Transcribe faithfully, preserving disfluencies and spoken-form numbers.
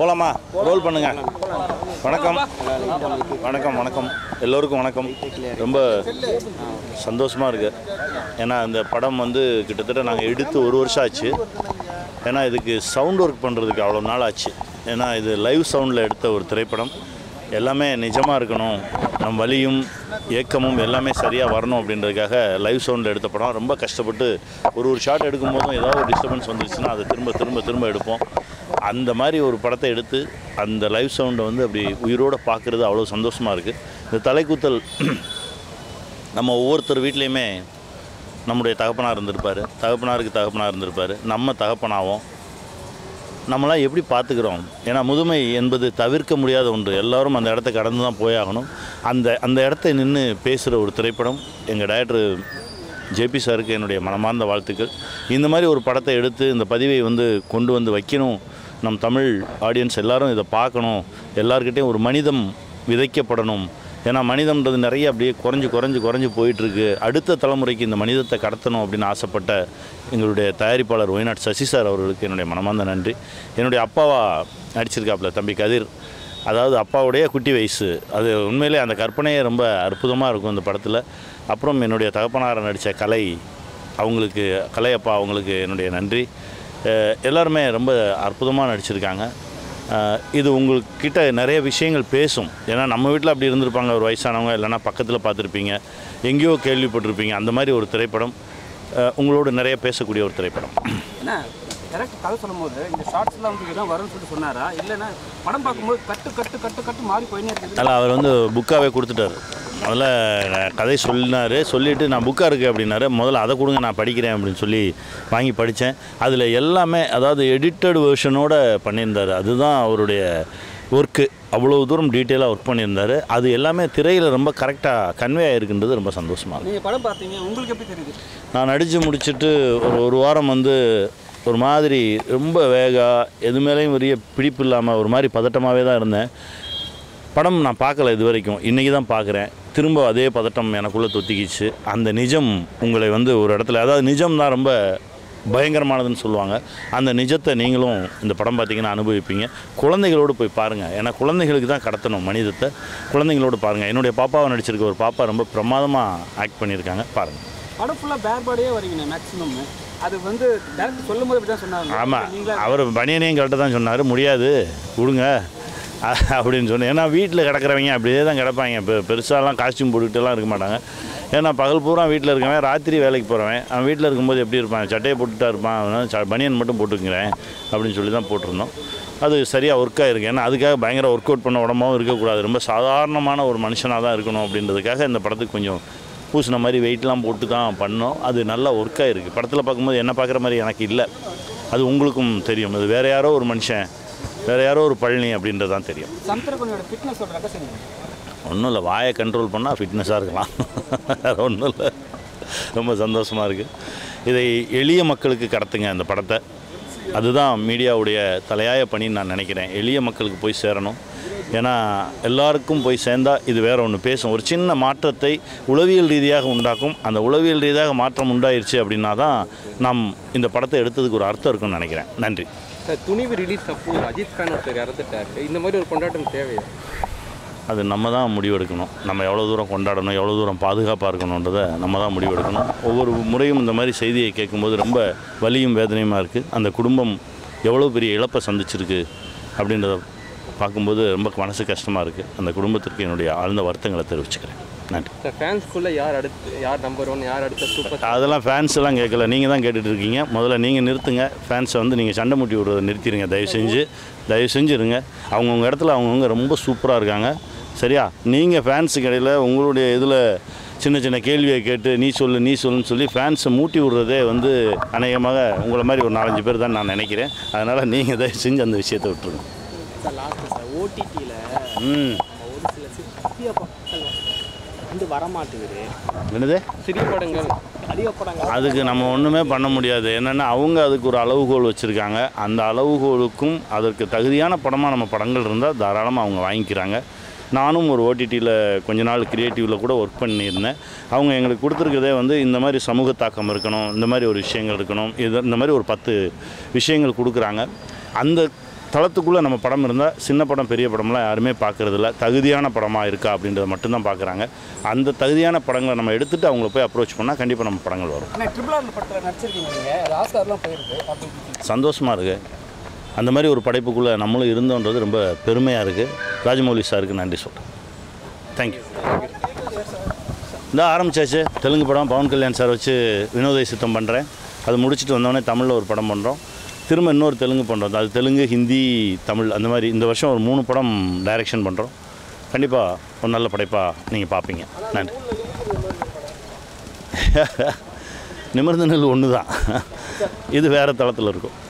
போலாமா ரோல் பண்ணுங்க. வணக்கம் வணக்கம் வணக்கம் எல்லோருக்கும் வணக்கம். ரொம்ப சந்தோஷமாக இருக்குது. ஏன்னா இந்த படம் வந்து கிட்டத்தட்ட நாங்கள் எடுத்து ஒரு வருஷம் ஆச்சு. ஏன்னா இதுக்கு சவுண்ட் ஒர்க் பண்ணுறதுக்கு அவ்வளோ நாள் ஆச்சு. ஏன்னா இது லைவ் சவுண்டில் எடுத்த ஒரு திரைப்படம். எல்லாமே நிஜமாக இருக்கணும், நம் வலியும் ஏக்கமும் எல்லாமே சரியாக வரணும் அப்படின்றதுக்காக லைவ் சவுண்டில் எடுத்த படம். ரொம்ப கஷ்டப்பட்டு ஒரு ஒரு ஷாட் எடுக்கும்போதும் ஏதாவது ஒரு டிஸ்டர்பன்ஸ் வந்துருச்சுன்னா அதை திரும்ப திரும்ப திரும்ப எடுப்போம். அந்த மாதிரி ஒரு படத்தை எடுத்து அந்த லைவ் சவுண்டை வந்து அப்படி உயிரோடு பார்க்குறது அவ்வளோ சந்தோஷமாக இருக்குது. இந்த தலைக்கூத்தல் நம்ம ஒவ்வொருத்தர் வீட்லேயுமே நம்முடைய தகப்பனாக இருந்திருப்பார், தகப்பனாருக்கு தகப்பனாக இருந்திருப்பார், நம்ம தகப்பனாகவும் நம்மளாம் எப்படி பார்த்துக்கிறோம். ஏன்னா முதுமை என்பது தவிர்க்க முடியாத ஒன்று. எல்லோரும் அந்த இடத்த கடந்து தான் போயாகணும். அந்த அந்த இடத்த நின்று பேசுகிற ஒரு திரைப்படம். எங்கள் டைரக்டர் ஜேபி சாருக்கு என்னுடைய மனமார்ந்த வாழ்த்துக்கள். இந்த மாதிரி ஒரு படத்தை எடுத்து இந்த பதிவை வந்து கொண்டு வந்து வைக்கணும். நம் தமிழ் ஆடியன்ஸ் எல்லோரும் இதை பார்க்கணும். எல்லாருக்கிட்டையும் ஒரு மனிதம் விதைக்கப்படணும். ஏன்னா மனிதம்ன்றது நிறைய அப்படியே குறைஞ்சி குறைஞ்சி குறைஞ்சி போயிட்டுருக்கு. அடுத்த தலைமுறைக்கு இந்த மனிதத்தை கடத்தணும் அப்படின்னு ஆசைப்பட்ட எங்களுடைய தயாரிப்பாளர் ஒய்நாட் சசி சார் அவர்களுக்கு என்னுடைய மனமார்ந்த நன்றி. என்னுடைய அப்பாவா நடிச்சிருக்காப்புல தம்பி கதிர், அதாவது அப்பாவுடைய குட்டி வயசு, அது உண்மையிலே அந்த கற்பனையே ரொம்ப அற்புதமாக இருக்கும் அந்த படத்தில். அப்புறம் என்னுடைய தகப்பனாரை நடித்த கலை, அவங்களுக்கு கலை அப்பா அவங்களுக்கு என்னுடைய நன்றி. எல்லாருமே ரொம்ப அற்புதமாக நடிச்சிருக்காங்க. இது உங்கள்கிட்ட நிறைய விஷயங்கள் பேசும். ஏன்னா நம்ம வீட்டில் அப்படி இருந்திருப்பாங்க ஒரு வயசானவங்க, இல்லைன்னா பக்கத்தில் பார்த்துருப்பீங்க, எங்கேயோ கேள்விப்பட்டிருப்பீங்க. அந்த மாதிரி ஒரு திரைப்படம், உங்களோடு நிறைய பேசக்கூடிய ஒரு திரைப்படம். ஏன்னா கரெக்ட் கதை சொல்லும் போது இந்த ஷார்ட்ஸ்லாம் வந்து இதான் வரும்னு சொல்லிட்டு சொன்னாரா, இல்லைன்னா படம் பார்க்கும்போது கட்டு கட்டு கட்டு கட்டு மாறி போயினே இருக்குது? அதில் அவர் வந்து புக்காகவே கொடுத்துட்டார். முதல்ல கதை சொன்னார், சொல்லிவிட்டு நான் புக்காக இருக்கேன் அப்படின்னாரு. முதல்ல அதை கொடுங்க நான் படிக்கிறேன் அப்படின்னு சொல்லி வாங்கி படித்தேன். அதில் எல்லாமே அதாவது எடிட்டட் வேர்ஷனோடு பண்ணியிருந்தார். அதுதான் அவருடைய ஒர்க்கு. அவ்வளோ தூரம் டீட்டெயிலாக ஒர்க் பண்ணியிருந்தார். அது எல்லாமே திரையில் ரொம்ப கரெக்டாக கன்வே ஆகிருக்குன்றது ரொம்ப சந்தோஷமாக. நீங்கள் படம் பார்த்தீங்க, உங்களுக்கு எப்படி தெரியுது? நான் நடித்து முடிச்சுட்டு ஒரு ஒரு வாரம் வந்து ஒரு மாதிரி ரொம்ப வேகம், எது மேலேயும் பெரிய பிடிப்பு இல்லாமல் ஒரு மாதிரி பதட்டமாகவே தான் இருந்தேன். படம் நான் பார்க்கல இது வரைக்கும், இன்றைக்கி தான் பார்க்குறேன். திரும்ப அதே பதட்டம் எனக்குள்ளே தொத்திக்கிச்சு. அந்த நிஜம் உங்களை வந்து ஒரு இடத்துல, அதாவது நிஜம் தான் ரொம்ப பயங்கரமானதுன்னு சொல்லுவாங்க. அந்த நிஜத்தை நீங்களும் இந்த படம் பார்த்திங்கன்னா அனுபவிப்பீங்க. குழந்தைகளோடு போய் பாருங்கள். ஏன்னா குழந்தைகளுக்கு தான் கடத்தணும் மனிதத்தை. குழந்தைங்களோடு பாருங்கள். என்னுடைய பாப்பாவை நடிச்சிருக்க ஒரு பாப்பா ரொம்ப பிரமாதமாக ஆக்ட் பண்ணியிருக்காங்க. பாருங்கள். படம் ஃபுல்லாக பேர் பாடியே வரீங்க மேக்ஸிமம். அது வந்து டேரக்டர் சொல்லும்போது இப்படி தான் சொன்னாங்க. ஆமாம், அவர் பனியனையும் கரெக்டாக தான் சொன்னார். முடியாது கொடுங்க அப்படின்னு சொன்னேன். ஏன்னா வீட்டில் கிடக்கிறவங்க அப்படியே தான் கிடப்பாங்க. இப்போ பெருசாலாம் காஸ்ட்யூம் போட்டுக்கிட்டலாம் இருக்க மாட்டாங்க. ஏன்னா பகல் பூரா வீட்டில் இருக்கவன், ராத்திரி வேலைக்கு போகிறவன், அவன் வீட்டில் இருக்கும்போது எப்படி இருப்பான்? சட்டையை போட்டுட்டா இருப்பான். பனியன் மட்டும் போட்டுக்கிறேன் அப்படின்னு சொல்லி தான் போட்டிருந்தோம். அது சரியாக ஒர்க்காக இருக்குது. ஏன்னா அதுக்காக பயங்கர ஒர்க் அவுட் பண்ண உடம்பாகவும் இருக்கக்கூடாது. ரொம்ப சாதாரணமான ஒரு மனுஷனாக தான் இருக்கணும் அப்படின்றதுக்காக இந்த படத்துக்கு கொஞ்சம் பூசின மாதிரி வெயிட்லாம் போட்டு தான் பண்ணோம். அது நல்லா ஒர்க்காக இருக்குது. படத்தில் பார்க்கும்போது என்ன பார்க்குற மாதிரி எனக்கு இல்லை. அது உங்களுக்கும் தெரியும். அது வேறு யாரோ ஒரு மனுஷன், வேறு யாரோ ஒரு பழனி அப்படின்றது தான் தெரியும். ஒன்றும் இல்லை, வாயை கண்ட்ரோல் பண்ணால் ஃபிட்னஸாக இருக்கலாம். வேறு ஒன்றும் இல்லை. ரொம்ப சந்தோஷமாக இருக்குது. இதை எளிய மக்களுக்கு கடத்துங்க அந்த படத்தை. அதுதான் மீடியாவுடைய தலையாய பணின்னு நான் நினைக்கிறேன். எளிய மக்களுக்கு போய் சேரணும். ஏன்னா எல்லாருக்கும் போய் சேர்ந்தால் இது வேறு ஒன்று பேசும். ஒரு சின்ன மாற்றத்தை உளவியல் ரீதியாக உண்டாக்கும். அந்த உளவியல் ரீதியாக மாற்றம் உண்டாயிருச்சு அப்படின்னா தான் நாம் இந்த படத்தை எடுத்ததுக்கு ஒரு அர்த்தம் இருக்குன்னு நினைக்கிறேன். நன்றி சார். துணிவு ரிலீஸ் அப்போது அஜித் கான் சார் இறந்துட்டார். இந்த மாதிரி ஒரு கொண்டாட்டம் தேவையா? அது நம்ம தான் முடிவெடுக்கணும். நம்ம எவ்வளோ தூரம் கொண்டாடணும், எவ்வளோ தூரம் பாதுகாப்பாக இருக்கணுன்றதை நம்ம தான் முடிவெடுக்கணும். ஒவ்வொரு முறையும் இந்த மாதிரி செய்தியை கேட்கும்போது ரொம்ப வலியும் வேதனையுமாக இருக்குது. அந்த குடும்பம் எவ்வளோ பெரிய இழப்பை சந்திச்சிருக்கு அப்படின்றத பார்க்கும்போது ரொம்ப மனசு கஷ்டமாக இருக்குது. அந்த குடும்பத்திற்கு என்னுடைய ஆழ்ந்த வருத்தங்களை தெரிவிச்சுக்கிறேன். நன்றி சார். ஃபேன்ஸ்குள்ளே யார் அடுத்து, யார் நம்பர் ஒன், யார் அடுத்த சூப்பர், அதெல்லாம் ஃபேன்ஸ் எல்லாம் கேட்கல. நீங்கள் தான் கேட்டுகிட்டு இருக்கீங்க. முதல்ல நீங்கள் நிறுத்துங்க. ஃபேன்ஸை வந்து நீங்கள் சண்டை முட்டி விடுறதை நிறுத்திடுங்க. தயவு செஞ்சு தயவு செஞ்சுருங்க. அவங்கவுங்க இடத்துல அவங்கவுங்க ரொம்ப சூப்பராக இருக்காங்க. சரியா? நீங்கள் ஃபேன்ஸுக்கு இடையில் உங்களுடைய இதில் சின்ன சின்ன கேள்வியை கேட்டு நீ சொல்லு நீ சொல்லுன்னு சொல்லி ஃபேன்ஸை மூட்டி விடுறதே வந்து அநேகமாக உங்களை மாதிரி ஒரு நாலஞ்சு பேர் தான் நான் நினைக்கிறேன். அதனால் நீங்கள் தயவு செஞ்சு அந்த விஷயத்தை விட்டுருங்க. ம், என்னது சிறிய படங்கள் அதிக படங்கள் அதுக்கு நம்ம ஒன்றுமே பண்ண முடியாது. என்னென்னா அவங்க அதுக்கு ஒரு அளவுகோல் வச்சுருக்காங்க. அந்த அளவுகோலுக்கும் அதற்கு தகுதியான படமாக நம்ம படங்கள் இருந்தால் தாராளமாக அவங்க வாங்கிக்கிறாங்க. நானும் ஒரு ஓடிடியில் கொஞ்ச நாள் கிரியேட்டிவில் கூட ஒர்க் பண்ணியிருந்தேன். அவங்க எங்களுக்கு கொடுத்துருக்கதே வந்து இந்த மாதிரி சமூக தாக்கம் இருக்கணும், இந்த மாதிரி ஒரு விஷயங்கள் இருக்கணும், இது இந்த மாதிரி ஒரு பத்து விஷயங்கள் கொடுக்குறாங்க. அந்த தளத்துக்குள்ளே நம்ம படம் இருந்தால் சின்ன படம் பெரிய படம்லாம் யாருமே பார்க்குறதில்ல. தகுதியான படமாக இருக்கா அப்படின்றத மட்டும்தான் பார்க்குறாங்க. அந்த தகுதியான படங்களை நம்ம எடுத்துகிட்டு அவங்கள போய் அப்ரோச் பண்ணால் கண்டிப்பாக நம்ம படங்கள் வரும். சந்தோஷமாக இருக்குது. அந்த மாதிரி ஒரு படைப்புக்குள்ளே நம்மளும் இருந்தோன்றது ரொம்ப பெருமையாக இருக்குது. ராஜமௌலி சாருக்கு நன்றி சொல்கிறேன். தேங்க்யூ. இந்த ஆரம்பித்தாச்சு தெலுங்கு படம் பவன் கல்யாண் சார் வச்சு வினோதை சித்தம் பண்ணுறேன். அது முடிச்சுட்டு வந்தோடனே தமிழில் ஒரு படம் பண்ணுறோம். திரும்ப இன்னொரு தெலுங்கு பண்ணுறோம். அது தெலுங்கு, ஹிந்தி, தமிழ் அந்த மாதிரி இந்த வருஷம் ஒரு மூணு படம் டைரெக்ஷன் பண்ணுறோம். கண்டிப்பாக ஒரு நல்ல படைப்பாக நீங்கள் பார்ப்பீங்க. நன்றி. நிமிர்ந்த நெல் ஒன்று தான், இது வேறு தளத்தில் இருக்கும்.